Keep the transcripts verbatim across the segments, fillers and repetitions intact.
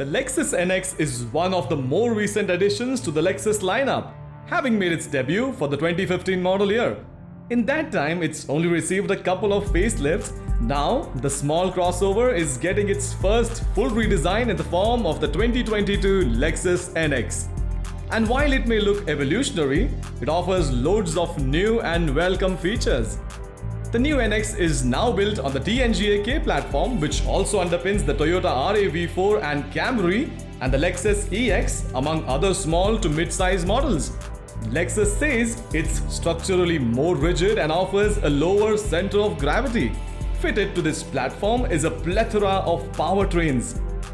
The Lexus N X is one of the more recent additions to the Lexus lineup, having made its debut for the twenty fifteen model year. In that time, it's only received a couple of facelifts. Now, the small crossover is getting its first full redesign in the form of the twenty twenty-two Lexus N X. And while it may look evolutionary, it offers loads of new and welcome features. The new N X is now built on the T N G A K platform, which also underpins the Toyota R A V four and Camry and the Lexus E X, among other small to mid-size models. Lexus says it's structurally more rigid and offers a lower center of gravity. Fitted to this platform is a plethora of powertrains.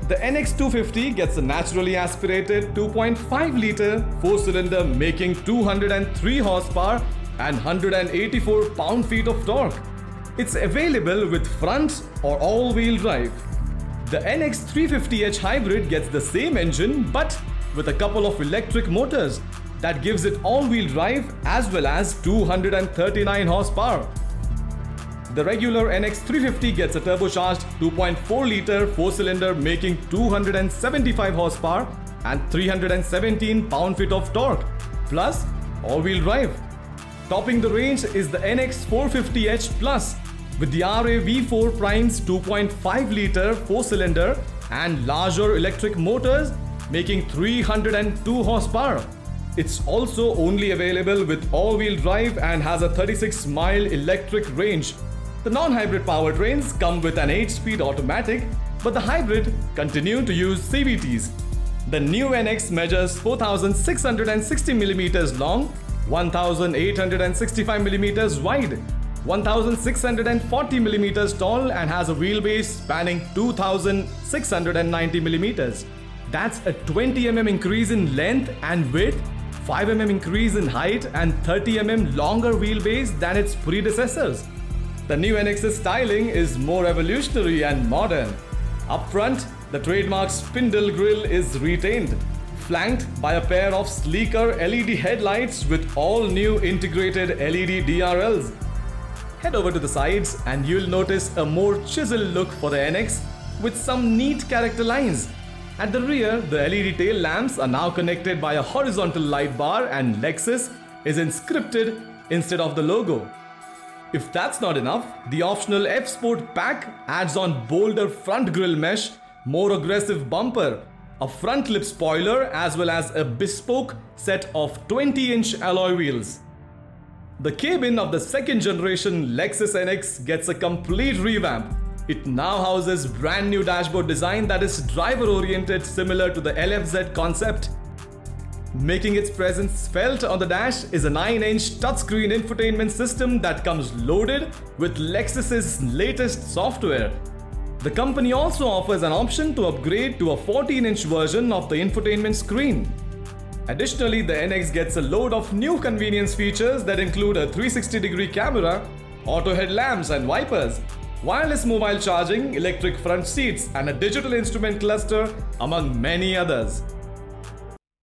The N X two fifty gets a naturally aspirated two point five liter four-cylinder, making two hundred three horsepower and one hundred eighty-four pound-feet of torque. It's available with front or all-wheel drive. The N X three fifty H hybrid gets the same engine but with a couple of electric motors that gives it all-wheel drive as well as two hundred thirty-nine horsepower. The regular N X three fifty gets a turbocharged two point four liter four-cylinder, making two hundred seventy-five horsepower and three hundred seventeen pound-feet of torque, plus all-wheel drive. Topping the range is the N X four fifty H Plus with the R A V four Prime's two point five liter four-cylinder and larger electric motors, making three hundred two horsepower. It's also only available with all-wheel drive and has a thirty-six mile electric range. The non-hybrid powertrains come with an eight-speed automatic, but the hybrid continue to use C V Ts. The new N X measures four thousand six hundred sixty millimeters long, one thousand eight hundred sixty-five millimeters wide, one thousand six hundred forty millimeters tall, and has a wheelbase spanning two thousand six hundred ninety millimeters. That's a twenty millimeters increase in length and width, five millimeters increase in height, and thirty millimeters longer wheelbase than its predecessors. The new N X's styling is more revolutionary and modern. Up front, the trademark spindle grille is retained, flanked by a pair of sleeker L E D headlights with all new integrated L E D D R Ls. Head over to the sides and you'll notice a more chiseled look for the N X with some neat character lines. At the rear, the L E D tail lamps are now connected by a horizontal light bar, and Lexus is inscripted instead of the logo. If that's not enough, the optional F-Sport pack adds on bolder front grille mesh, more aggressive bumper, a front lip spoiler, as well as a bespoke set of twenty inch alloy wheels. The cabin of the second generation Lexus N X gets a complete revamp. It now houses brand new dashboard design that is driver oriented, similar to the L F Z concept. Making its presence felt on the dash is a nine inch touchscreen infotainment system that comes loaded with Lexus's latest software. The company also offers an option to upgrade to a fourteen inch version of the infotainment screen. Additionally, the N X gets a load of new convenience features that include a three sixty degree camera, auto headlamps and wipers, wireless mobile charging, electric front seats, and a digital instrument cluster, among many others.